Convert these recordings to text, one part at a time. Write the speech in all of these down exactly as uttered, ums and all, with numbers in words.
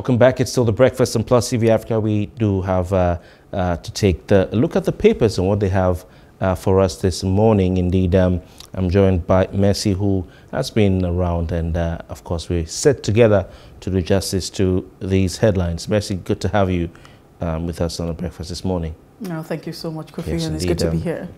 Welcome back. It's still The Breakfast and Plus T V Africa. We do have uh, uh, to take the look at the papers and what they have uh, for us this morning. Indeed, um, I'm joined by Mercy, who has been around, and uh, of course, we sit together to do justice to these headlines. Mercy, good to have you um, with us on The Breakfast this morning. No, thank you so much, Kofi, yes, and it's good to um, be here.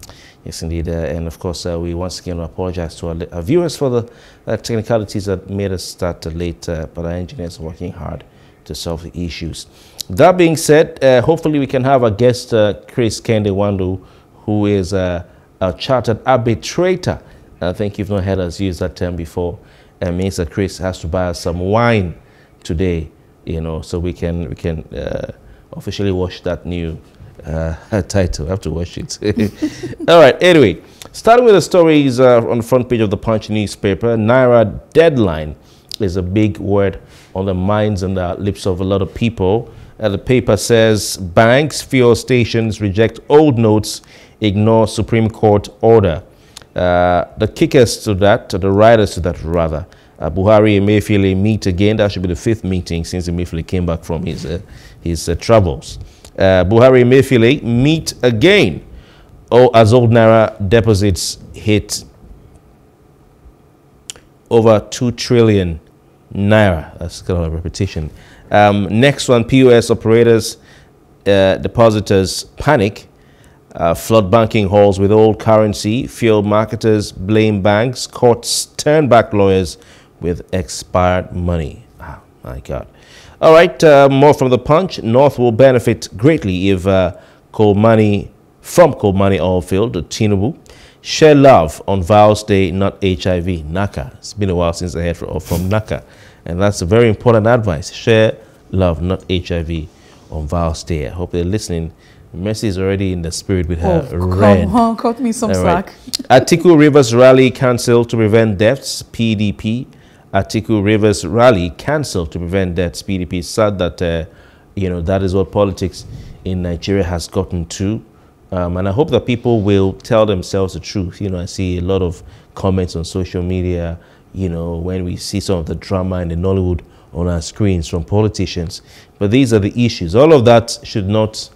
Yes, indeed. Uh, and of course, uh, we once again apologize to our, our viewers for the uh, technicalities that made us start late, uh, but our engineers are working hard to solve the issues. That being said, uh, hopefully we can have our guest, uh, Chris Kehinde Nwandu, who is uh, a chartered arbitrator. I think you've not heard us use that term before. And Mister Chris has to buy us some wine today, you know, so we can, we can uh, officially watch that new uh, title. I have to watch it. All right, anyway, starting with the stories uh, on the front page of the Punch newspaper, Naira deadline is a big word on the minds and the lips of a lot of people. Uh, the paper says banks, fuel stations reject old notes, ignore Supreme Court order. Uh, the kickers to that, the riders to that rather, uh, Buhari and Emefiele meet again. That should be the fifth meeting since Emefiele came back from his, uh, his uh, troubles. Uh, Buhari and Emefiele meet again. Oh, as old Naira deposits hit over two trillion Naira. That's kind of a repetition. Um, next one, P O S operators, uh, depositors panic, uh, flood banking halls with old currency, fuel marketers blame banks, courts turn back lawyers with expired money. Wow, my God. All right, uh, more from the Punch. North will benefit greatly if uh, coal money, from coal money oil field, Tinubu. Share love on Vows Day, not H I V. NACA. It's been a while since I heard from, from NACA. And that's a very important advice. Share love, not H I V on Vows Day. I hope they're listening. Mercy is already in the spirit with her oh, red. Come on, cut me some All slack. Right. Atiku Rivers Rally cancelled to prevent deaths, P D P. Atiku Rivers Rally cancelled to prevent deaths, P D P. It's sad that, uh, you know, that is what politics in Nigeria has gotten to. Um, and I hope that people will tell themselves the truth. You know, I see a lot of comments on social media, you know, when we see some of the drama in the Nollywood on our screens from politicians. But these are the issues. All of that should not,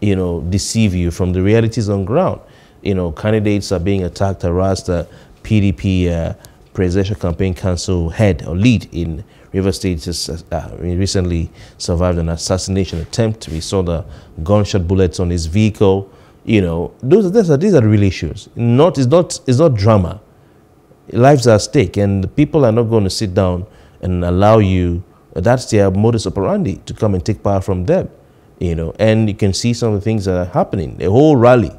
you know, deceive you from the realities on ground. You know, candidates are being attacked, harassed. The P D P uh, Presidential Campaign Council head or lead in Rivers State just uh, recently survived an assassination attempt. We saw the gunshot bullets on his vehicle. You know, those, those are, these are the real issues. Not, it's, not, it's not drama. Lives are at stake, and people are not going to sit down and allow you. That's their modus operandi, to come and take power from them. You know, and you can see some of the things that are happening. The whole rally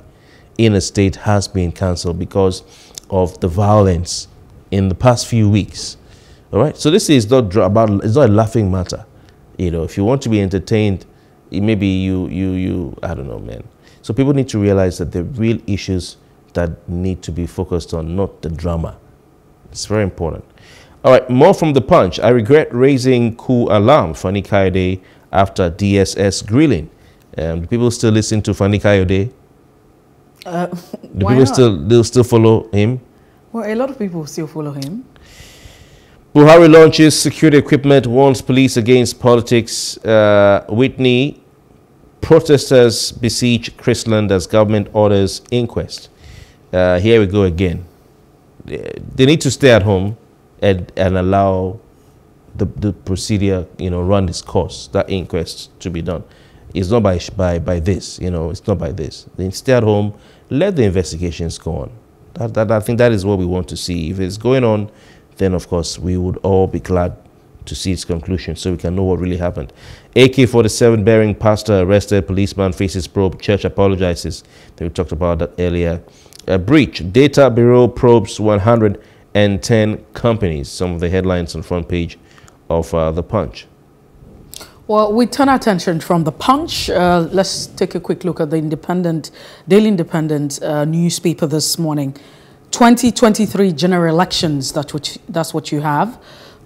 in a state has been cancelled because of the violence in the past few weeks. All right, so this is not about. It's not a laughing matter. You know, if you want to be entertained, maybe you, you, you. I don't know, man. So people need to realize that there are real issues that need to be focused on, not the drama. It's very important. All right, more from the Punch. I regret raising coup alarm, Fani Kayode after D S S grilling. Um, do people still listen to Fani Kayode? Uh, do why people not? still they'll still follow him? Well, a lot of people still follow him. Buhari launches security equipment, warns police against politics. Uh, Whitney. Protesters besiege Chrisland as government orders inquest. Uh, here we go again. They need to stay at home and, and allow the, the procedure, you know, run its course, that inquest to be done. It's not by, by, by this, you know, it's not by this. They stay at home, let the investigations go on. That, that, I think that is what we want to see. If it's going on, then of course we would all be glad to see its conclusion, so we can know what really happened. A K forty-seven bearing pastor arrested, policeman faces probe, church apologizes. We talked about that earlier. A breach, data bureau probes one hundred and ten companies. Some of the headlines on the front page of uh, The Punch. Well, we turn our attention from The Punch. Uh, let's take a quick look at the Independent, Daily Independent uh, newspaper this morning. twenty twenty-three general elections, that which, that's what you have.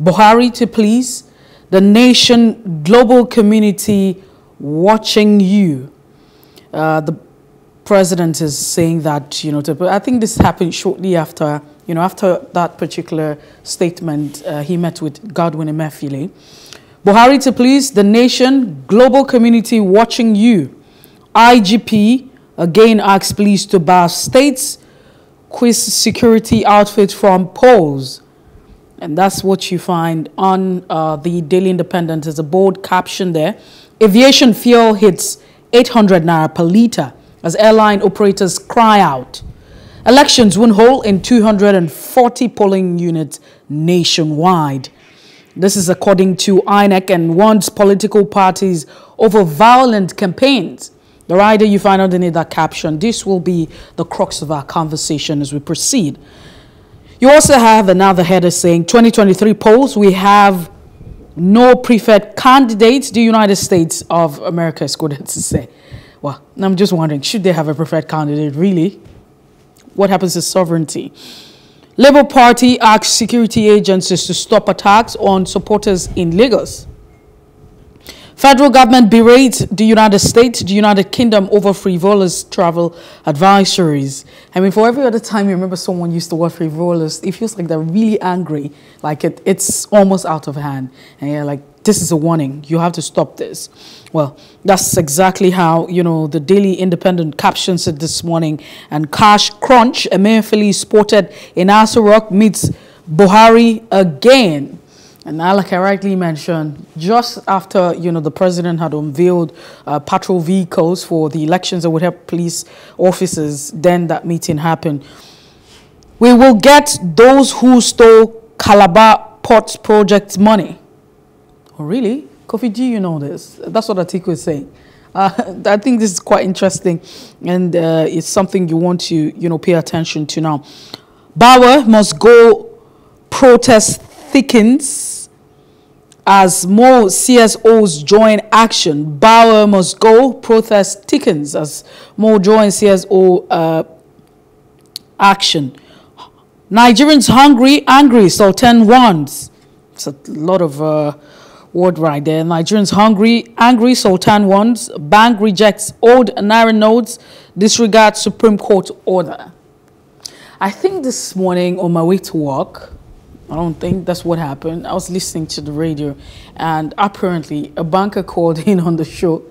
Buhari to please, the nation, global community watching you. Uh, the president is saying that, you know, to, I think this happened shortly after, you know, after that particular statement, uh, he met with Godwin Emefiele. Buhari to please the nation, global community watching you. I G P again asks police to bar states, quiz security outfit from polls. And that's what you find on uh, the Daily Independent. There's a bold caption there. Aviation fuel hits eight hundred naira per litre as airline operators cry out. Elections won't hold in two hundred forty polling units nationwide. This is according to I N E C and warns political parties over violent campaigns. The rider you find underneath that caption. This will be the crux of our conversation as we proceed. You also have another header saying twenty twenty-three polls, we have no preferred candidates, the United States of America is going to say. Well, I'm just wondering, should they have a preferred candidate, really? What happens to sovereignty? Labour Party asks security agencies to stop attacks on supporters in Lagos. Federal government berates the United States, the United Kingdom over frivolous travel advisories. I mean, for every other time you remember someone used the word frivolous, it feels like they're really angry, like it, it's almost out of hand. And you're like, this is a warning, you have to stop this. Well, that's exactly how, you know, the Daily Independent captions it this morning. And cash crunch, Emefiele spotted in Aso Rock meets Buhari again. And now, like I rightly mentioned, just after, you know, the president had unveiled uh, patrol vehicles for the elections that would help police officers, then that meeting happened. We will get those who stole Calabar Port Project money. Oh, really? Kofi, do you know this? That's what Atiku is saying. Uh, I think this is quite interesting, and uh, it's something you want to, you know, pay attention to now. Bauer must go, protest thickens as more C S Os join action. Bauer must go. Protest thickens as more join C S O uh, action. Nigerians hungry, angry. Sultan wants. It's a lot of uh, word right there. Nigerians hungry, angry. Sultan wants. Bank rejects old Naira notes. Disregard Supreme Court order. I think this morning on my way to work, I don't think that's what happened. I was listening to the radio, and apparently a banker called in on the show,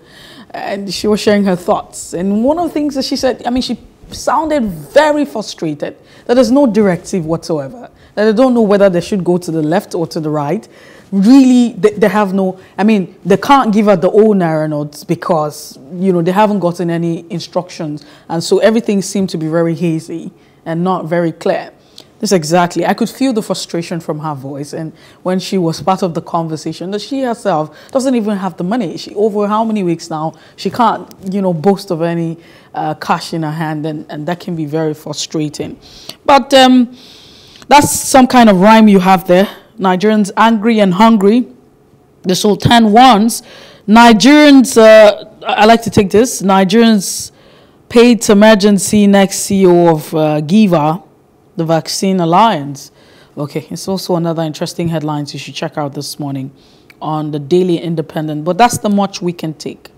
and she was sharing her thoughts. And one of the things that she said, I mean, she sounded very frustrated that there's no directive whatsoever, that they don't know whether they should go to the left or to the right. Really, they, they have no, I mean, they can't give out the old Naira notes because, you know, they haven't gotten any instructions. And so everything seemed to be very hazy and not very clear. Yes, exactly. I could feel the frustration from her voice, and when she was part of the conversation, that she herself doesn't even have the money. She, over how many weeks now, she can't, you know, boast of any uh, cash in her hand, and, and that can be very frustrating. But um, that's some kind of rhyme you have there. Nigerians angry and hungry. The Sultan warns. Nigerians, uh, I like to take this. Nigerians paid to emergency next C E O of uh, Giva. The Vaccine Alliance. Okay, it's also another interesting headlines you should check out this morning on the Daily Independent. But that's the much we can take.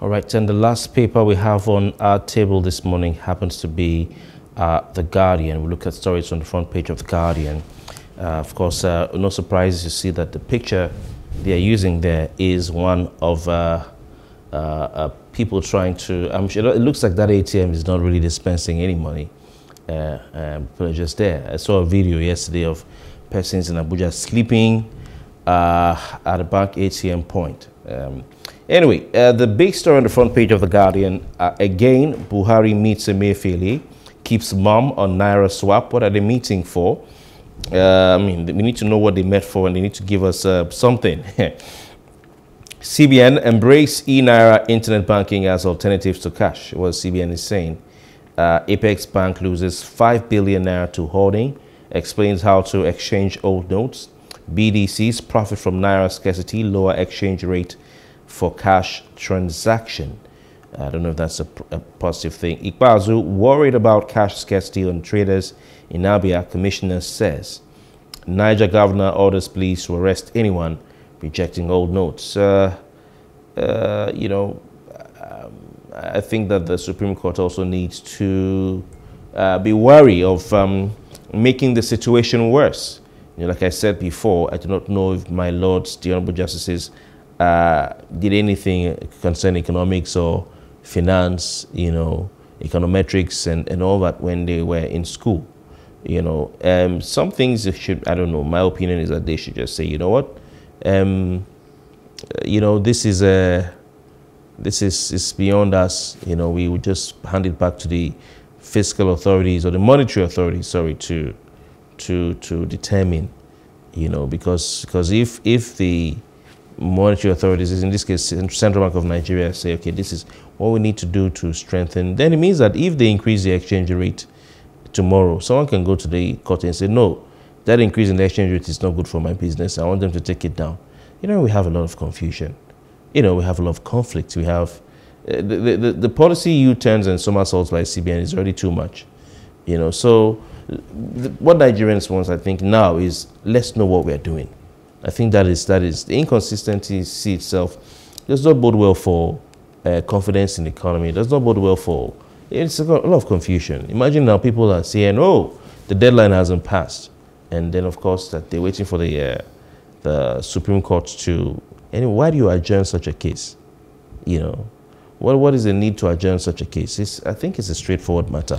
All right, and the last paper we have on our table this morning happens to be uh, The Guardian. We look at stories on the front page of The Guardian. Uh, of course, uh, no surprise, you see that the picture they are using there is one of uh, uh, uh, people trying to... I'm sure it looks like that A T M is not really dispensing any money. Uh, um, just there. I saw a video yesterday of persons in Abuja sleeping uh, at a bank A T M point. Um, anyway, uh, the big story on the front page of The Guardian, uh, again, Buhari meets Emefiele, keeps mum on Naira swap. What are they meeting for? Uh, I mean, we need to know what they met for, and they need to give us uh, something. C B N embrace e-naira internet banking as alternatives to cash, what C B N is saying. Uh, Apex Bank loses five billion naira to hoarding, explains how to exchange old notes. B D Cs profit from Naira scarcity, lower exchange rate for cash transaction. I don't know if that's a, a positive thing. Ikpazu worried about cash scarcity on traders in Abia, commissioner says. Niger governor orders police to arrest anyone rejecting old notes. Uh, uh, you know, I think that the Supreme Court also needs to uh, be wary of um, making the situation worse. You know, like I said before, I do not know if my lords, the Honorable Justices, uh, did anything concerning economics or finance, you know, econometrics and, and all that when they were in school. You know, um, some things should, I don't know, my opinion is that they should just say, you know what, um, you know, this is a, this is, it's beyond us, you know, we would just hand it back to the fiscal authorities or the monetary authorities, sorry, to, to, to determine, you know, because, because if, if the monetary authorities, in this case, Central Bank of Nigeria, say, okay, this is what we need to do to strengthen, then it means that if they increase the exchange rate, tomorrow, someone can go to the court and say, no, that increase in the exchange rate is not good for my business. I want them to take it down. You know, we have a lot of confusion. You know, we have a lot of conflict. We have uh, the, the, the policy U-turns and somersaults by C B N is already too much. You know, so the, what Nigerians want, I think, now is let's know what we're doing. I think that is, that is the inconsistency itself does not bode well for uh, confidence in the economy. It does not bode well for It's a lot of confusion. Imagine now people are saying, oh, the deadline hasn't passed. And then, of course, that they're waiting for the, uh, the Supreme Court to... Anyway, why do you adjourn such a case? You know, what, what is the need to adjourn such a case? It's, I think it's a straightforward matter.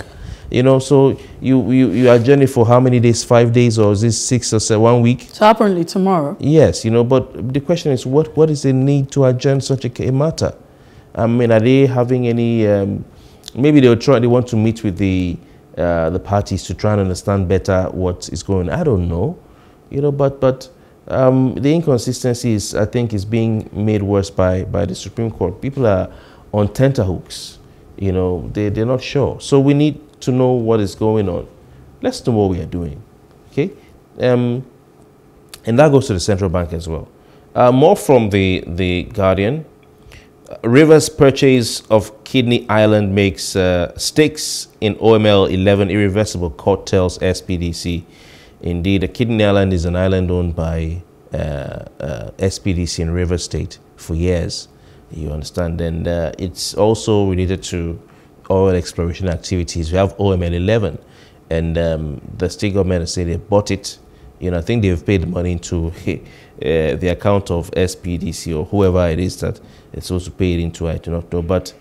You know, so you, you, you adjourn it for how many days? Five days or is this six or seven, one week? So apparently tomorrow. Yes, you know, but the question is, what, what is the need to adjourn such a matter? I mean, are they having any... Um, Maybe they'll try, they want to meet with the, uh, the parties to try and understand better what is going on. I don't know, you know, but, but um, the inconsistencies, I think, is being made worse by, by the Supreme Court. People are on tenterhooks, you know, they, they're not sure. So we need to know what is going on. Let's know what we are doing, okay? Um, and that goes to the central bank as well. Uh, more from the, the Guardian. Rivers' purchase of Kidney Island makes uh, stakes in O M L eleven irreversible, court tells S P D C. Indeed, a Kidney Island is an island owned by uh, uh, S P D C in Rivers State for years, you understand. And uh, it's also related to oil exploration activities. We have O M L eleven, and um, the state government has said they bought it. You know, I think they've paid money into uh, the account of S P D C or whoever it is that it's supposed to pay it into. I do not know. But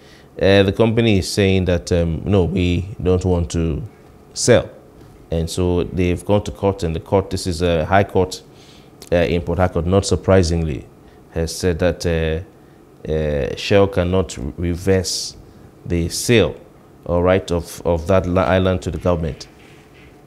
uh, the company is saying that, um, no, we don't want to sell. And so they've gone to court, and the court, this is a high court uh, in Port Harcourt, not surprisingly, has said that uh, uh, Shell cannot reverse the sale, all right, of, of that island to the government.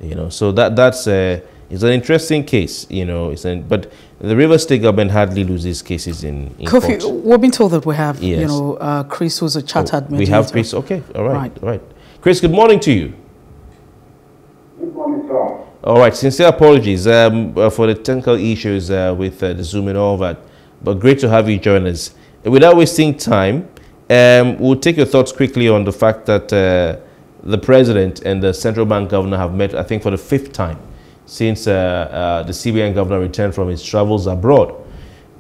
You know, so that, that's... Uh, It's an interesting case, you know, it's an, but the Rivers State government hardly loses cases in, in Kofi, court. We've been told that we have, yes. you know, uh, Chris, who's a chartered oh, mediator. We have Chris, okay, all right, right, all right. Chris, good morning to you. Good morning, sir. All right, sincere apologies um, uh, for the technical issues uh, with uh, the Zoom and all that, but great to have you join us. Without wasting time, um, we'll take your thoughts quickly on the fact that uh, the president and the central bank governor have met, I think, for the fifth time since uh, uh, the C B N governor returned from his travels abroad.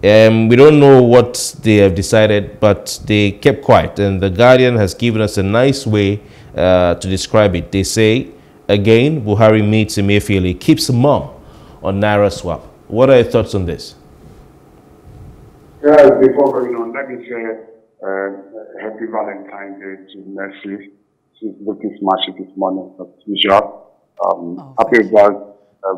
Um, we don't know what they have decided, but they kept quiet. And The Guardian has given us a nice way uh, to describe it. They say, again, Buhari meets Emefiele, keeps mum on Naira swap. What are your thoughts on this? Yeah, before going on, let me say uh, happy Valentine's Day to Mercy. She's looking smashy this morning, but she's up. Um, oh, happy Valentine's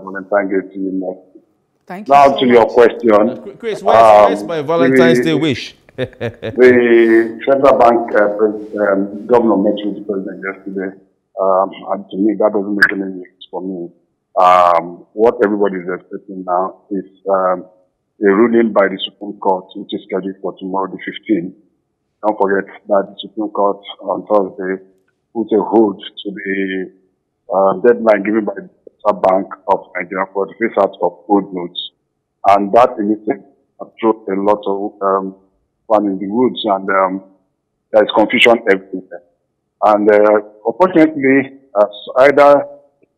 Valentine's Day to you next. Thank you. Now so to much. Your question. Uh, Chris, where is um, my Valentine's the, Day wish? The Central Bank uh, um, governor met with the president yesterday. Um, and to me, that doesn't make any difference for me. Um, what everybody is expecting now is um, a ruling by the Supreme Court, which is scheduled for tomorrow, the fifteenth. Don't forget that the Supreme Court on Thursday put a hold to the uh, deadline given by the Bank of Nigeria for the phase out of old notes, and that initiative drew a lot of um, fun in the woods, and um, there is confusion everywhere. And uh, unfortunately, as either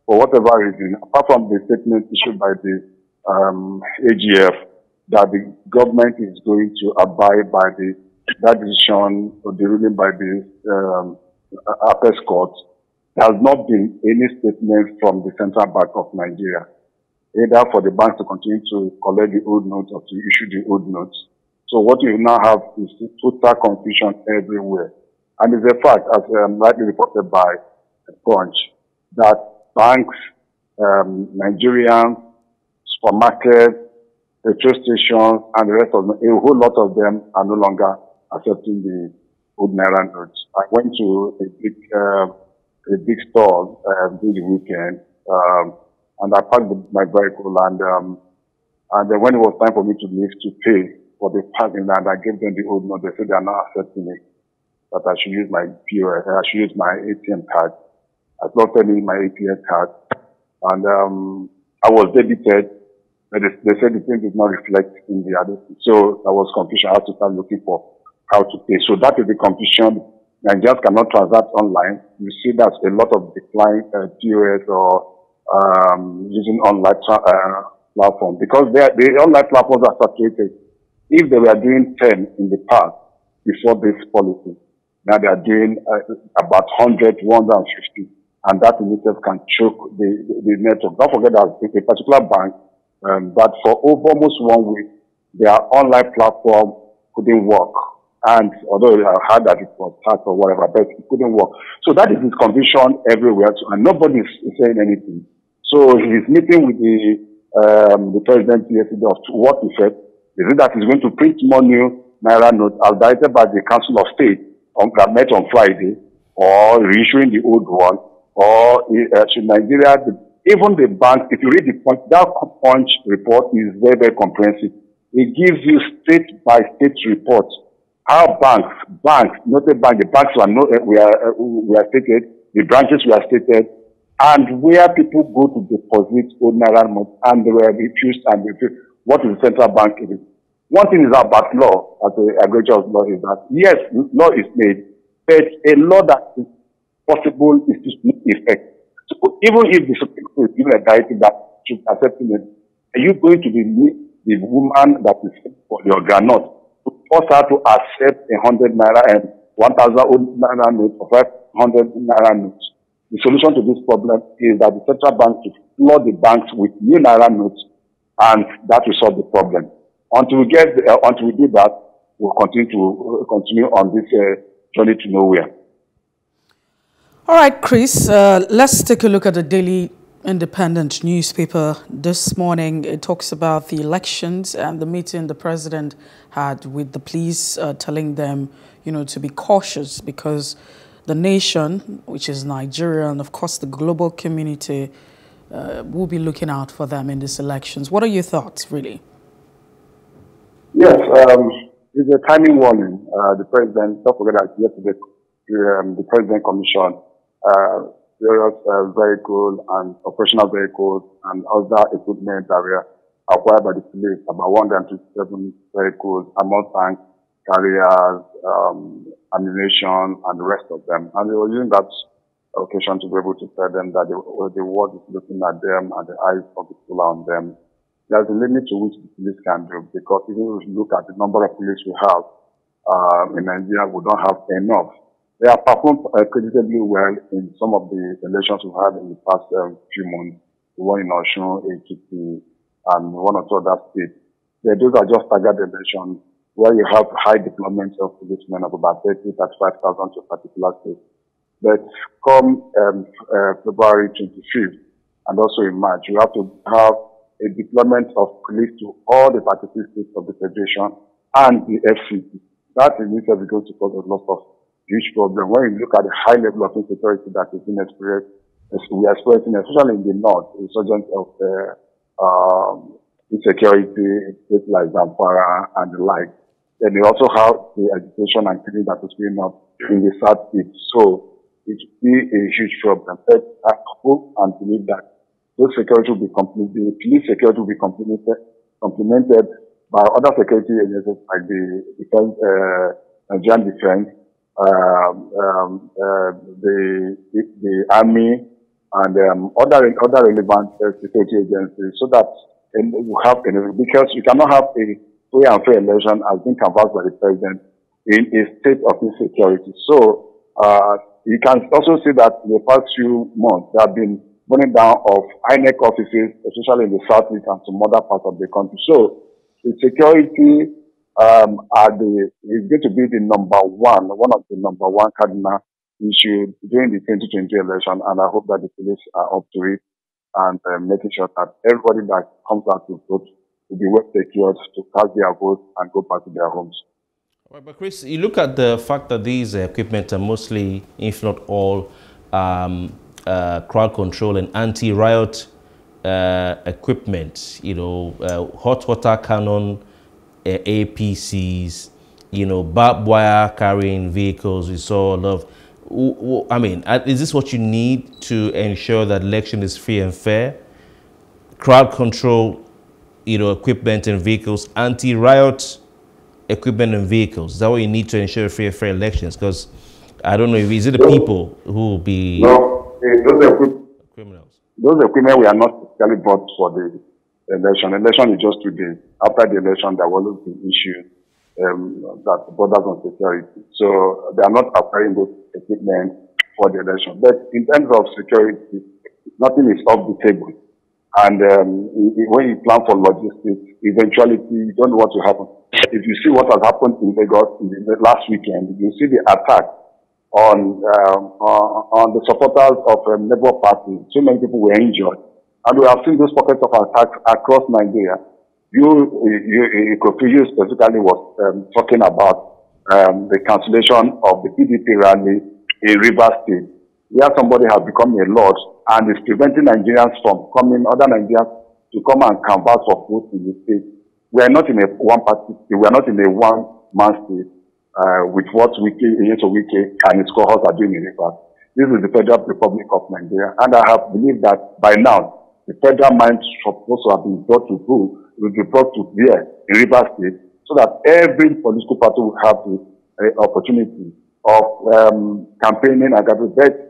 for whatever reason, apart from the statement issued by the um, A G F that the government is going to abide by the that decision or the ruling by the um, Apex Court. There has not been any statement from the Central Bank of Nigeria. either for the banks to continue to collect the old notes or to issue the old notes. So what you now have is total confusion everywhere. And it's a fact, as um, rightly reported by Punch, that banks, um, Nigerians, supermarkets, petrol stations, and the rest of them, a whole lot of them are no longer accepting the old Naira notes. I went to a big, uh, a big store uh, during the weekend, um, and I parked my vehicle, and um, and then when it was time for me to leave to pay for the parking land, I gave them the old note. They said they are not accepting it, that I should use my P O S, I should use my A T M card. I slotted in my A T M card, and um, I was debited. But they, they said the thing did not reflect in the other. So I was confused. I had to start looking for how to pay. So that is the confusion. Nigerians cannot transact online. You see that a lot of decline uh, P O S or um, using online uh, platform, because they are, the online platforms are saturated. If they were doing ten in the past before this policy, now they are doing uh, about one hundred, one hundred fifty, and that in itself can choke the, the, the network. Don't forget that a particular bank, um, that for over almost one week, their online platform couldn't work. And although I heard that it was hacked or whatever, but it couldn't work. So that is his confusion everywhere, too, and nobody is saying anything. So he's meeting with the, um, the president yesterday of what he said. He said that he's going to print more new Naira notes as directed by the Council of State on, that met on Friday, or reissuing the old one, or uh, should Nigeria, even the bank, if you read the Punch, that Punch report is very, very comprehensive. It gives you state-by-state reports. Our banks, banks, not the bank, the banks were, no, we are, uh, we are stated, the branches were stated, and where people go to deposit old Naira notes, and they were refused and refused. What is the central bank? One thing is about law, as a agricultural law, is that, yes, law is made, but a law that is possible is to effect. So even if the Supreme Court is given a directive that should accept it, are you going to be the woman that is for your granite to force her to accept a hundred naira and one thousand old naira notes or five hundred naira notes? The solution to this problem is that the central bank should flood the banks with new naira notes, and that will solve the problem. Until we get, uh, until we do that, we'll continue to uh, continue on this uh, journey to nowhere. All right, Chris, uh, let's take a look at the Daily Independent newspaper this morning. It talks about the elections and the meeting the president had with the police, uh, telling them, you know, to be cautious because the nation, which is Nigeria, and of course the global community, uh, will be looking out for them in these elections. What are your thoughts, really? Yes, um, it's a timing warning. Uh, the president, don't forget that yesterday, um, the president commissioned uh, various uh, vehicles and operational vehicles and other equipment that were acquired by the police, about one hundred twenty-seven vehicles, ammo tanks, carriers, um, ammunition, and the rest of them. And they were using that occasion to be able to tell them that the, the world is looking at them and the eyes of the people are on them. There's a limit to which the police can do, because if you look at the number of police we have uh, in Nigeria, we don't have enough. They have performed uh, creditably well in some of the elections we've had in the past uh, few months, the one in Oshun, H D P, and one or two other states. Yeah, those are just staggered elections where you have high deployment of policemen of about thirty, thirty-five thousand to a particular state. But come um, uh, February twenty-fifth and also in March, you have to have a deployment of police to all the thirty-six states of the Federation and the E F C C. That in itself is going to cause a lot of huge problem. When you look at the high level of insecurity that is being experienced, we are experiencing, especially in the north, a resurgence of uh, um, insecurity in states like Zamfara and the like. Then we also have the agitation and killing that is being up in the south east. So it will be a huge problem. But I hope and believe that those security will be completed, police security will be complemented, complemented by other security agencies like the defense, uh, Nigerian defense, um, um, uh, the, the, the army, and um, other, other relevant uh, security agencies, so that and we have, and because you cannot have a free and fair election as being canvassed by the president in a state of insecurity. So, uh, you can also see that in the past few months, there have been burning down of I N E C offices, especially in the southeast and some other parts of the country. So the security um, are the, is going to be the number one, one of the number one cardinal issue during the twenty twenty election, and I hope that the police are up to it and uh, making sure that everybody that comes out to vote will be well secured to cast their vote and go back to their homes. Well, but Chris, you look at the fact that these equipment are mostly, if not all, um, uh, crowd control and anti-riot uh, equipment, you know, uh, hot water cannon, uh, A P Cs, you know, barbed wire carrying vehicles. We saw a lot of, I mean, is this what you need to ensure that election is free and fair? Crowd control, you know, equipment and vehicles, anti-riot equipment and vehicles. Is that what you need to ensure free and fair elections? Because I don't know, if is it the people who will be... No, those equipment, criminals. Those equipment we are not really bought for the election. Election is just today. After the election, there will be issues Um, that borders on security. So they are not acquiring those equipment for the election. But in terms of security, nothing is off the table. And um, when you plan for logistics, eventuality, you don't know what will happen. If you see what has happened in Lagos in the last weekend, you see the attack on um, on the supporters of um, Labour Party. So many people were injured. And we have seen those pockets of attacks across Nigeria. You, you, you specifically was um, talking about um, the cancellation of the P D P rally in Rivers State, where somebody has become a lord and is preventing Nigerians from coming, other Nigerians to come and canvass for votes in the state. We are not in a one-party state. We are not in a one-man state uh, with what Wike, Yeto Wike and his cohorts are doing in Rivers. This is the Federal Republic of Nigeria, and I have believed that by now the federal mind supposed to have been brought to rule. Will be brought to bear in Rivers State so that every political party will have the uh, opportunity of um, campaigning and gathering bets.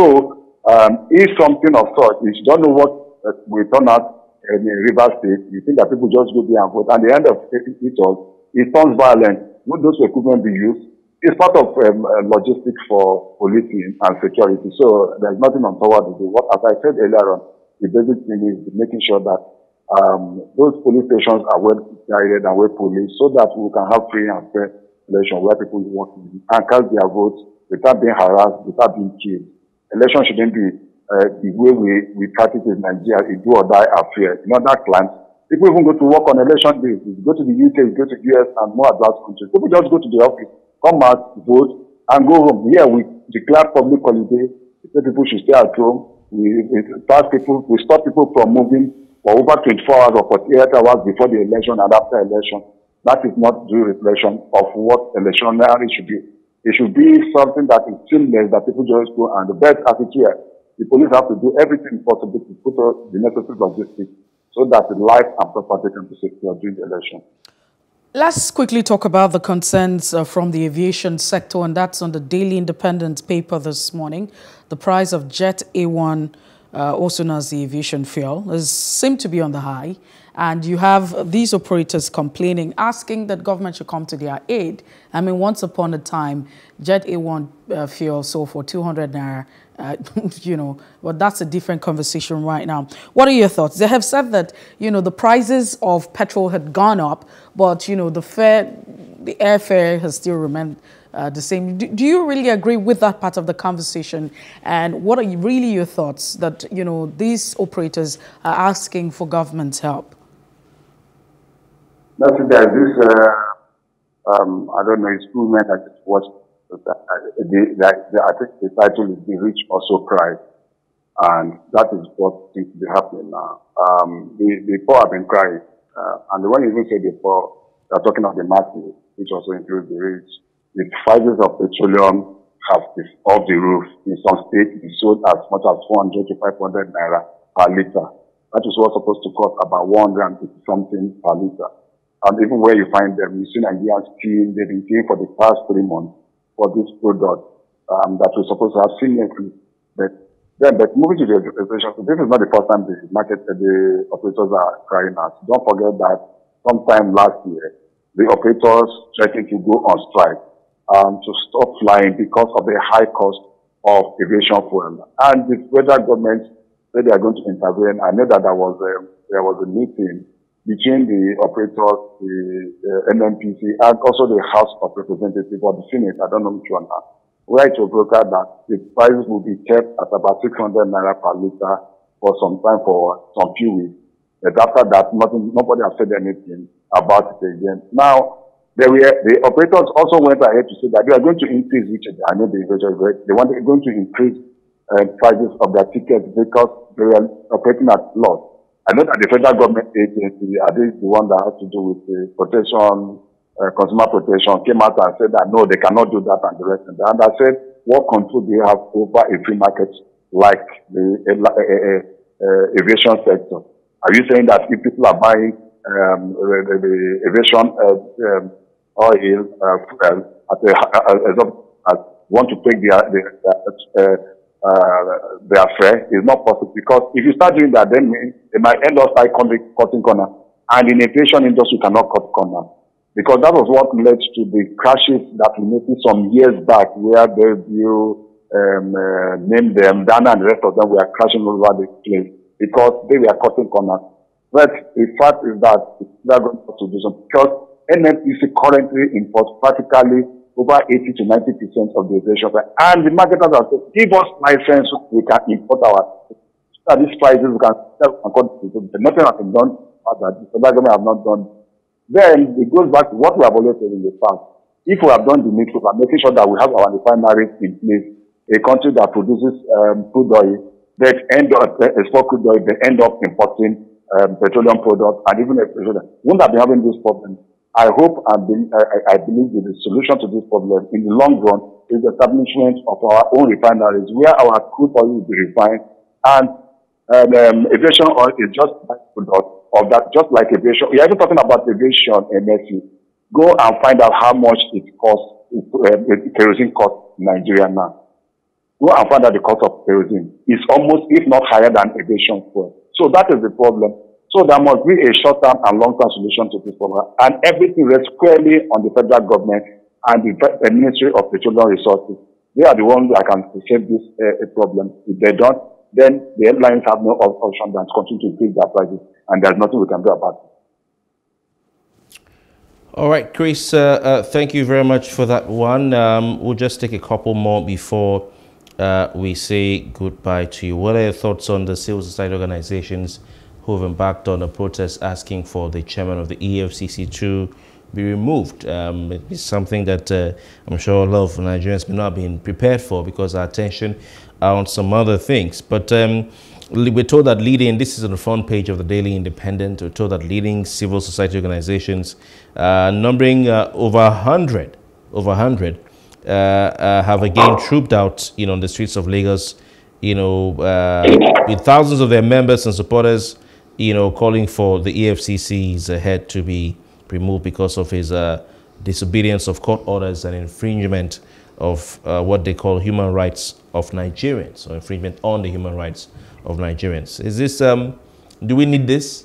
So, um, if something of sort, if you don't know what uh, will turn out in Rivers State, you think that people just go there and vote. And the end of it all, it turns violent. Would those equipment be used? It's part of um, uh, logistics for policing and security. So, there's nothing untoward to do. What, as I said earlier on, the basic thing is making sure that Um, those police stations are well guided and well policed so that we can have free and fair election where people want to and cast their votes without being harassed, without being killed. Election shouldn't be uh, the way we, we practice in Nigeria, a do or die affair. In other climes, people even go to work on election days. If you go to the U K, you go to the U S and more advanced countries. People just go to the office, come out, vote, and go home. Here we declare public holiday. We say people should stay at home. We, we pass people, we stop people from moving for over twenty-four hours or forty-eight hours before the election and after election. That is not due reflection of what electionary should be. It should be something that is seamless, that people just go and the best attitude. The police have to do everything possible to put out the necessary logistics so that the life and property can be secured during the election. Let's quickly talk about the concerns uh, from the aviation sector, and that's on the Daily Independent paper this morning. The price of Jet A one, Uh, also known as the aviation fuel, is seem to be on the high, and you have these operators complaining, asking that government should come to their aid. I mean, once upon a time, Jet A one uh, fuel sold for two hundred naira, uh, you know, but that's a different conversation right now. What are your thoughts? They have said that, you know, the prices of petrol had gone up, but, you know, the fare, the airfare has still remained Uh, the same. Do, do you really agree with that part of the conversation? And what are you, really your thoughts that, you know, these operators are asking for government's help? That's it. There's this, uh, um, I don't know, it's two men I just watched. The, the, the, the, I think the title is The Rich Also Cry. And that is what seems to be happening now. Um, the, the poor have been crying. Uh, and the one you even said before, they're talking of the masses, which also includes the rich. The prices of petroleum have off the roof. In some states, it's sold as much as four hundred to five hundred naira per liter. That is what's supposed to cost about one hundred and fifty something per liter. And even where you find them, you see Nigerians queuing, they've been queuing for the past three months for this product um, that we're supposed to have seen increase. But then, but moving to the operations, this is not the first time the market, the operators are crying out. Don't forget that sometime last year, the operators threatened to go on strike. Um, to stop flying because of the high cost of aviation fuel. And the federal government said they are going to intervene. I know that there was a, there was a meeting between the operators, the uh, N N P C, and also the House of Representatives or the Senate, I don't know which one now, where it was brokered that the prices will be kept at about six hundred naira per litre for some time, for some few weeks. But after that, nothing, nobody has said anything about it again. Now, they were, the operators also went ahead to say that they are going to increase, which I know the individual rate, they want, they're going to increase uh, prices of their tickets because they were operating at loss. I know that the federal government agency, at least the one that has to do with the protection, uh, consumer protection, came out and said that no, they cannot do that and the rest of that. And I said, what control do you have over a free market like the uh, uh, uh, uh, aviation sector? Are you saying that if people are buying um, the, the aviation uh, um, oil uh, at the, as of, as want to take their the, uh, Uh, the affair is not possible, because if you start doing that, then it might end up like cutting corner. And in aviation industry, cannot cut corner, because that was what led to the crashes that we noticed some years back, where they, you um, uh, named them, Dana and the rest of them, were crashing all over the place because they were cutting corners. But the fact is that it's not going to do something, because N N P C currently imports practically over eighty to ninety percent of the aviation. And the marketers have said, give us license, we can import our, at these prices, we can sell according to the, nothing has been done about that. The federal government have not done. Then it goes back to what we have always said in the past. If we have done the needful, and making sure that we have our refineries in place, a country that produces um, crude oil, they end up, export crude oil, they end up importing um, petroleum products and even petroleum. Wouldn't have been having these problems. I hope and be, I, I believe that the solution to this problem in the long run is the establishment of our own refineries, where our crude oil will be refined, and um, um, aviation oil is just a byproduct of that, just like aviation. We are even talking about aviation and Mercy. Go and find out how much it costs, um, kerosene costs in Nigeria now. Go and find out the cost of kerosene. It's almost, if not higher than aviation fuel. So that is the problem. So there must be a short-term and long-term solution to this problem. And everything rests squarely on the federal government and the Ministry of Petroleum Resources. They are the ones that can save this uh, problem. If they don't, then the airlines have no option than to continue to increase their prices, and there's nothing we can do about it. All right, Chris, uh, uh, thank you very much for that one. Um, we'll just take a couple more before uh, we say goodbye to you. What are your thoughts on the civil society organizations who have embarked on a protest asking for the chairman of the E F C C to be removed? Um, it's something that uh, I'm sure a lot of Nigerians may not have been prepared for, because our attention are on some other things. But um, we're told that leading, this is on the front page of the Daily Independent, we're told that leading civil society organizations uh, numbering uh, over one hundred, over one hundred, uh, uh, have again trooped out, you know, on the streets of Lagos, you know, uh, with thousands of their members and supporters, you know, calling for the E F C C's head to be removed because of his uh, disobedience of court orders and infringement of uh, what they call human rights of Nigerians, or infringement on the human rights of Nigerians. Is this, um, do we need this?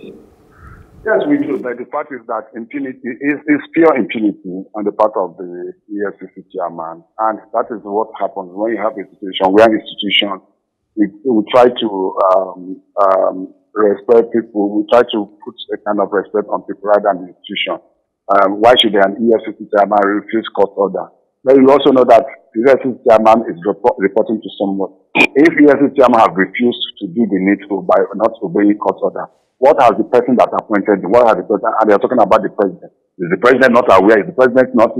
Yes, we do. But the fact is that impunity is, is pure impunity on the part of the E F C C chairman. And that is what happens when you have a situation where an institution We, we try to um, um, respect people. We try to put a kind of respect on people rather than the institution. Um, why should an E F C C chairman refuse court order? But you also know that the E F C C chairman is report, reporting to someone. If E F C C chairman have refused to do the needful by not obeying court order, what has the person that appointed? What has the person? And they are talking about the president. Is the president not aware? Is the president not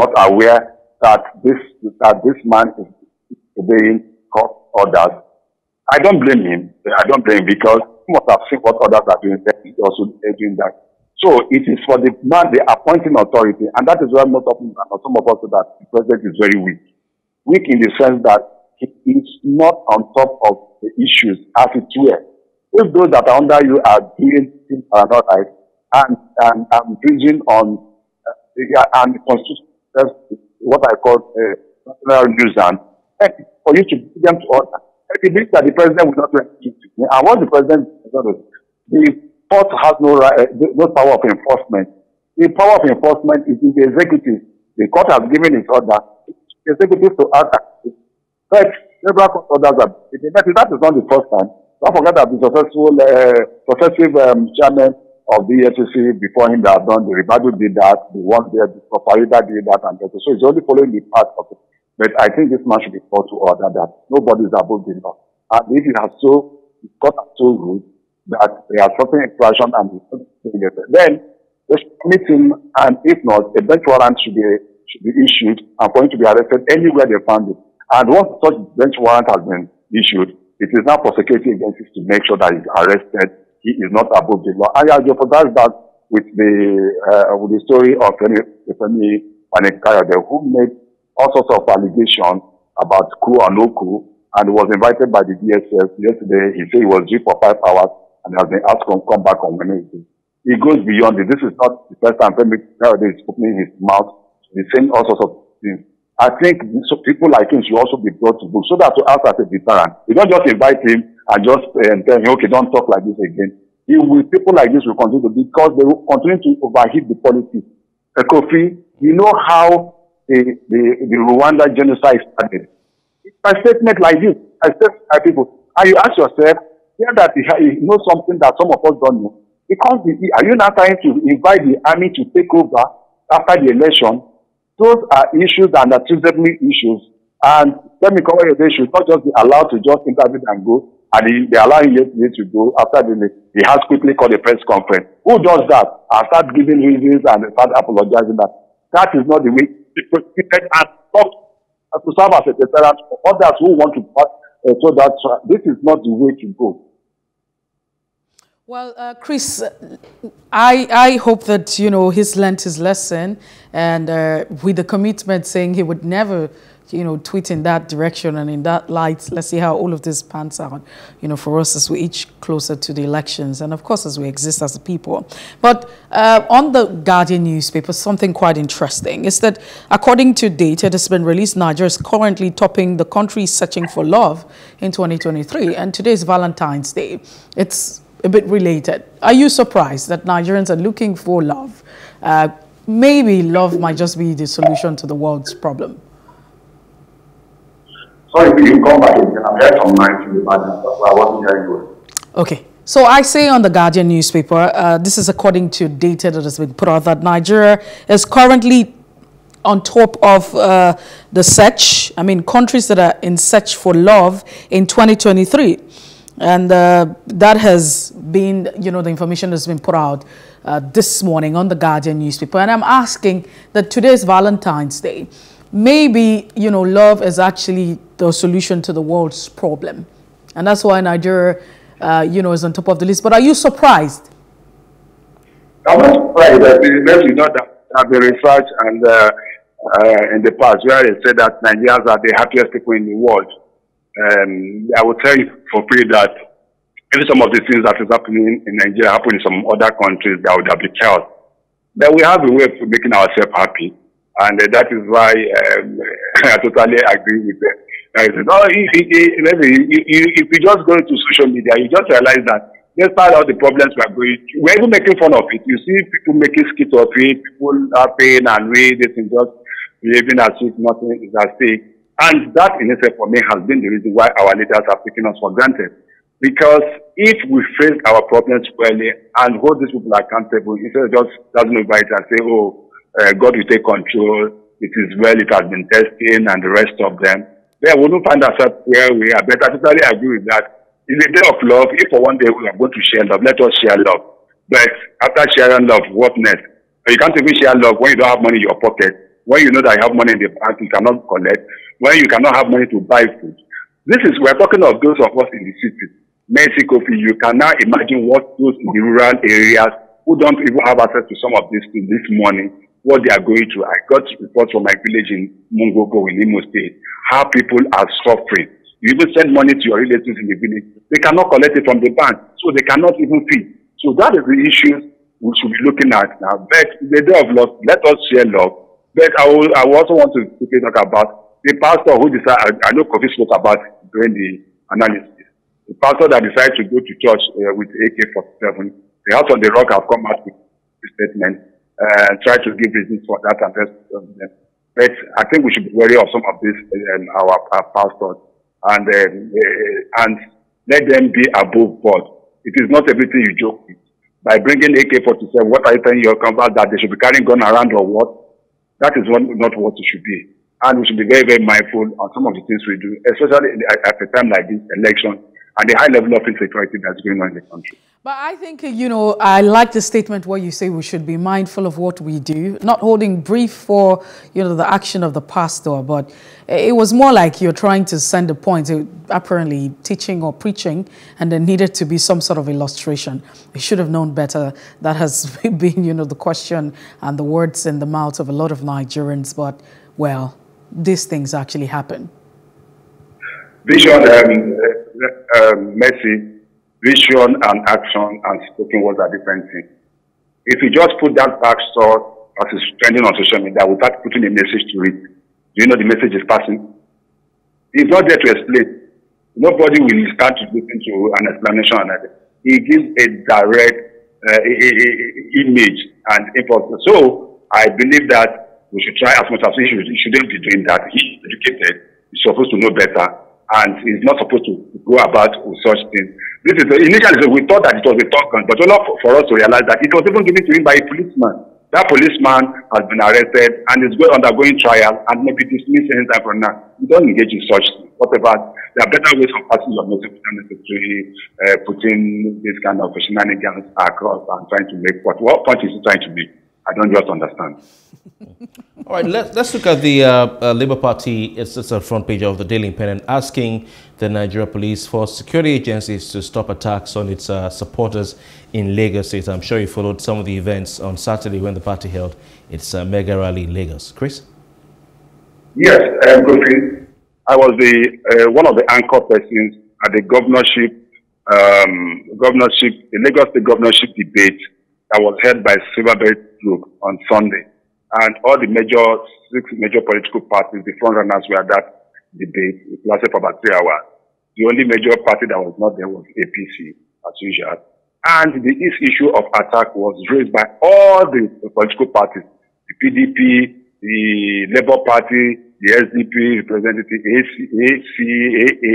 not aware that this that this man is obeying court orders? I don't blame him. I don't blame him, because he must have seen what others are doing. He's also doing that. So it is for the man, the appointing authority, and that is why most of them, some of us, say that the president is very weak. Weak in the sense that he is not on top of the issues as it were. If those that are under you are doing things that are not right, and and and bridging on uh, and constitution, what I call national uh, nuisance, for you to bring them to order. It means that the president will not do anything. And once the president, the court has no right, no power of enforcement. The power of enforcement is in the executive. The court has given its order. The executive to act. But several others have been elected. That is not the first time. Don't forget that the successful, uh, successive um, chairman of the E F C C before him that have done the Ribadu did that, the one there, the Proparida did that, and that. So it's only following the path of it. But I think this man should be taught to order that nobody is above the law. And if you have so, it's got so rude that they are suffering infraction and then just commit him, and if not, a bench warrant should be, should be issued and for him to be arrested anywhere they found it. And once such bench warrant has been issued, it is now for security agencies to make sure that he is arrested. He is not above the law. I have jeopardized that with the, uh, with the story of Fani Kayode, who made all sorts of allegations about coup and no coup, and was invited by the D S S yesterday. He said he was due for five hours and has been asked to come back on Wednesday. It goes beyond it. This is not the first time Fani Kayode is opening his mouth. He's saying all sorts of things. I think so people like him should also be brought to book so that to act as a deterrent. You don't just invite him and just uh, tell him, okay, don't talk like this again. He will, people like this will continue to, because they will continue to overheat the politics. Uh, Kofi, you know how the, the, the Rwanda genocide started. It's a statement like this. I said by people, and you ask yourself, yeah, that you know something that some of us don't know. Because are you not trying to invite the army to take over after the election? Those are issues and achievable issues. And let me come here, they should not just be allowed to just interview and go. And they allow him to go after the he has quickly called a press conference. Who does that? And start giving reasons and start apologizing that. That is not the way people treated and talk to serve as a deterrent for others who want to pass. Uh, so that uh, this is not the way to go. Well, uh, Chris, I, I hope that, you know, he's learned his lesson, and uh, with the commitment saying he would never, you know, tweet in that direction and in that light. Let's see how all of this pans out, you know, for us as we each closer to the elections and, of course, as we exist as a people. But uh, on the Guardian newspaper, something quite interesting is that, according to data that's been released, Nigeria is currently topping the country searching for love in twenty twenty-three. And today is Valentine's Day. It's a bit related. Are you surprised that Nigerians are looking for love? Uh, maybe love might just be the solution to the world's problem. Sorry, if you come back again. I'm here online to the Guardian, but I wasn't hearing you. Okay. So I say on the Guardian newspaper, uh, this is according to data that has been put out, that Nigeria is currently on top of uh, the search. I mean, countries that are in search for love in twenty twenty-three. And uh, that has been, you know, the information that's been put out uh, this morning on the Guardian newspaper. And I'm asking that today's Valentine's Day. Maybe, you know, love is actually the solution to the world's problem. And that's why Nigeria, uh, you know, is on top of the list. But are you surprised? I'm not surprised. You know, that I've been research and uh, uh, in the past where they said that Nigerians are the happiest people in the world. Um, I will tell you for free that if some of the things that is happening in Nigeria happen in some other countries, that would have been chaos. But we have a way of making ourselves happy, and uh, that is why um, I totally agree with that. I said, no, if, if, if you just go to social media, you just realize that despite all the problems we are going through, we're even making fun of it. You see people making skits of it, people are paying and way this and just behaving as if nothing is at stake. And that in itself for me has been the reason why our leaders are taking us for granted. Because if we face our problems squarely and hold these people accountable, instead of just doesn't invite and say, oh, uh, God will take control, it is well, it has been testing, and the rest of them, then we don't find ourselves where we are. But I totally agree with that. It's a day of love. If for one day we are going to share love, let us share love. But after sharing love, what next? You can't even share love when you don't have money in your pocket. When you know that you have money in the bank, you cannot collect. When you cannot have money to buy food. This is, we're talking of those of us in the city. Mercy, Kofi, you can now imagine what those in the rural areas who don't even have access to some of these things this morning, what they are going through. I got reports from my village in Mungogo in Imo State, how people are suffering. You even send money to your relatives in the village. They cannot collect it from the bank, so they cannot even feed. So that is the issue we should be looking at now. But the day of love, let us share love. But I will, I will also want to quickly talk about the pastor who decided, I know Kofi spoke about during the analysis, the pastor that decided to go to church uh, with A K forty-seven. The House on the Rock have come out with a statement uh, and tried to give reasons for that and rest of them. But I think we should be wary of some of these, um, our, our pastors. and uh, and let them be above board. It is not everything you joke with. By bringing A K forty-seven, what are you telling your combat that they should be carrying gun around or what? That is what, not what it should be. And we should be very, very mindful on some of the things we do, especially at a time like this election and the high level of insecurity that's going on in the country. But I think, you know, I like the statement where you say we should be mindful of what we do, not holding brief for, you know, the action of the pastor, but it was more like you're trying to send a point, apparently teaching or preaching, and there needed to be some sort of illustration. We should have known better. That has been, you know, the question and the words in the mouth of a lot of Nigerians, but, well, these things actually happen. Vision, um, uh, Mercy, vision and action and spoken words are different things. If you just put that back store as it's trending on social media without putting a message to it, do you know the message is passing? It's not there to explain. Nobody will start to listen to an explanation on it. It gives a direct uh, a, a, a image and impulse. So I believe that we should try as much as we should. You shouldn't be doing that. He's educated. He's supposed to know better. And he's not supposed to go about with such things. This is, initially, we thought that it was a talk gun, but enough for us to realize that it was even given to him by a policeman. That policeman has been arrested and is undergoing trial and may be dismissed any time from now. You don't engage in such things. Whatever. There are better ways of passing your message than necessarily uh, putting this kind of shenanigans across and trying to make what? What point is he trying to make? I don't just understand. All right, let's, let's look at the uh, uh, Labour Party. It's, it's a front page of the Daily Independent, asking the Nigeria Police for security agencies to stop attacks on its uh, supporters in Lagos State. I'm sure you followed some of the events on Saturday when the party held its uh, mega rally in Lagos. Chris? Yes, um, I was the uh, one of the anchor persons at the governorship, um, governorship, the Lagos State governorship debate that was held by Silverbird Group on Sunday. And all the major, six major political parties, the front runners were at that debate. It lasted for about three hours. The only major party that was not there was A P C, as usual. And the issue of attack was raised by all the political parties, the P D P, the Labour Party, the S D P representative, A C A A,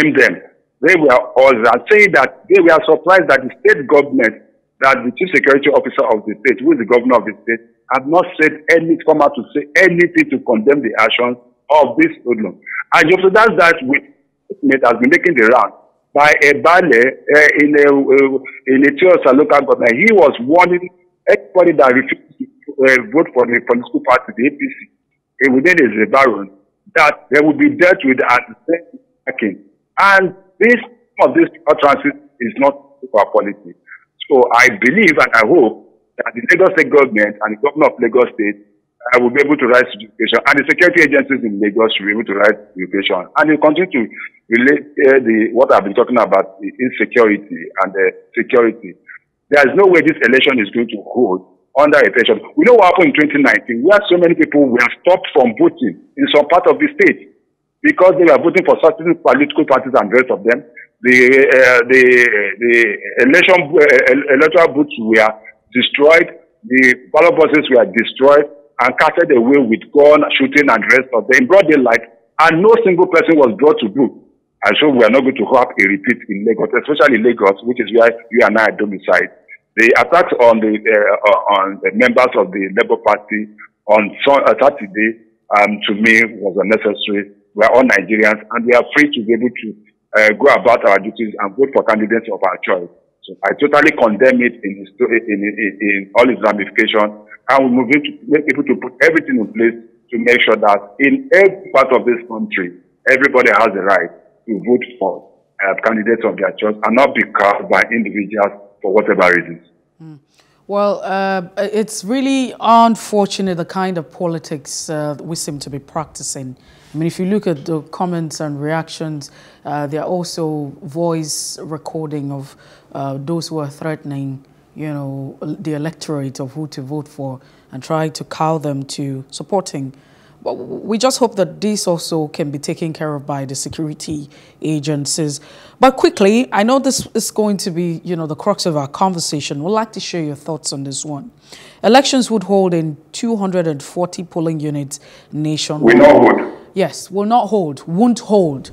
name them. They were all saying that they were surprised that the state government, that the chief security officer of the state, who is the governor of the state, had not said any, come out to say anything to condemn the actions of this hoodlum. And you have that that statement has been making the round by a Bale uh, in a uh, in a Chiosa local government. He was warning everybody that refused to uh, vote for the political party, the A P C, uh, within his baron, that they would be dealt with at the same. And this of this utterances is not for politics. So I believe and I hope that the Lagos State government and the governor of Lagos State uh, will be able to rise to education, and the security agencies in Lagos will be able to rise to education, and they continue to relate uh, the what I've been talking about, the insecurity and the security. There is no way this election is going to hold under attention. We know what happened in twenty nineteen, where so many people were stopped from voting in some part of the state because they were voting for certain political parties and the rest of them. The, uh, the the election uh, electoral booths were destroyed, the ballot boxes were destroyed and carted away with gun shooting and rest of them in broad daylight, and no single person was brought to book. And so we are not going to have a repeat in Lagos, especially Lagos, which is where you and I are domiciled. The attacks on the uh, on the members of the Labour Party on Saturday, um, to me, was unnecessary. We are all Nigerians, and we are free to be able to Uh, go about our duties and vote for candidates of our choice. So I totally condemn it in, in, in, in all its ramifications, and we're moving to make people to put everything in place to make sure that in every part of this country, everybody has the right to vote for uh, candidates of their choice and not be cast by individuals for whatever reasons. Mm. Well, uh, it's really unfortunate the kind of politics uh, we seem to be practicing. I mean, if you look at the comments and reactions, uh, there are also voice recording of uh, those who are threatening, you know, the electorate of who to vote for and trying to cow them to supporting. But we just hope that this also can be taken care of by the security agencies. But quickly, I know this is going to be, you know, the crux of our conversation. We'd like to share your thoughts on this one. Elections would hold in two hundred forty polling units nationwide. We know what. Yes, will not hold, won't hold.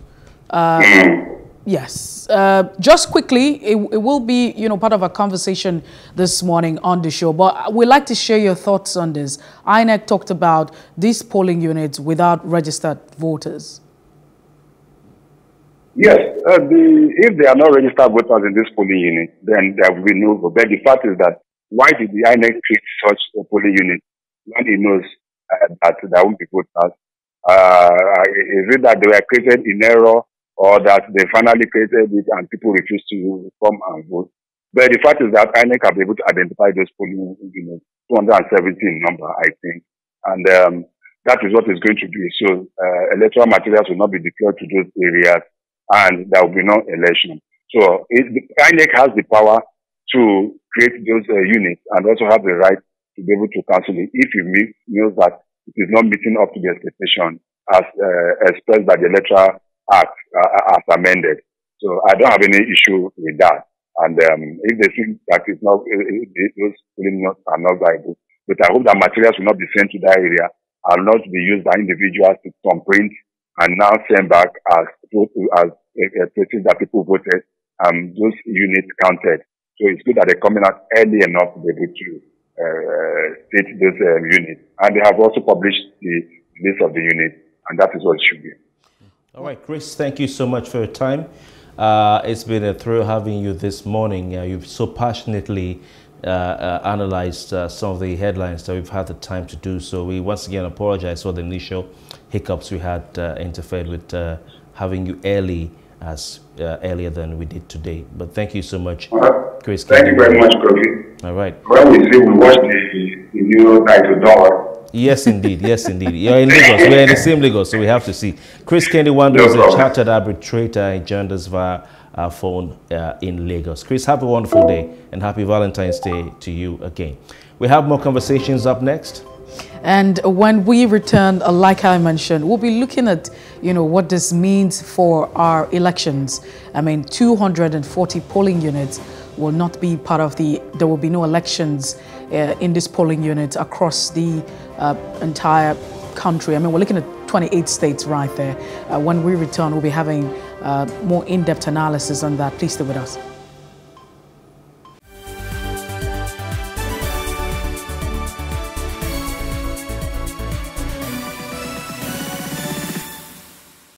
Uh, Yes. Uh, just quickly, it, it will be, you know, part of our conversation this morning on the show, but we'd like to share your thoughts on this. I N E C talked about these polling units without registered voters. Yes. Uh, the, if there are no registered voters in this polling unit, then there will be no vote. But the fact is that why did the I N E C create such a polling unit when it knows uh, that there won't be voters? Uh, is it that they were created in error, or that they finally created it and people refused to come and vote? But the fact is that I N E C have been able to identify those polling units, two hundred seventeen number, I think. And um, that is what is going to be. So uh, electoral materials will not be deployed to those areas and there will be no election. So it, I N E C has the power to create those uh, units and also have the right to be able to cancel it if it knows that it is not meeting up to the expectation as uh, expressed by the Electoral Act uh, as amended. So I don't have any issue with that. And um, if they think that it's not, it, it, those polling units are not viable, but I hope that materials will not be sent to that area and not be used by individuals to thumbprint and now send back as as uh, places that people voted and those units counted. So it's good that they're coming out early enough to be able to uh, state those uh, units. And they have also published the list of the units, and that is what it should be. All right, Chris, thank you so much for your time. Uh, it's been a thrill having you this morning. Uh, you've so passionately uh, uh, analyzed uh, some of the headlines that we've had the time to do. So we once again apologize for the initial hiccups we had uh, interfered with uh, having you early as uh, earlier than we did today. But thank you so much, right. Chris. Thank you very much, Kofi. All right. When we see we watch the, the new title dollar. Yes, indeed. Yes, indeed. You're in Lagos. We're in the same Lagos, so we have to see. Chris Kehinde Nwandu no is a chartered arbitrator. He joined us via our phone uh, in Lagos. Chris, have a wonderful day, and happy Valentine's Day to you again. We have more conversations up next. And when we return, like I mentioned, we'll be looking at, you know, what this means for our elections. I mean, two hundred forty polling units will not be part of the, there will be no elections uh, in this polling unit across the uh, entire country. I mean, we're looking at twenty-eight states right there. Uh, when we return, we'll be having uh, more in-depth analysis on that. Please stay with us.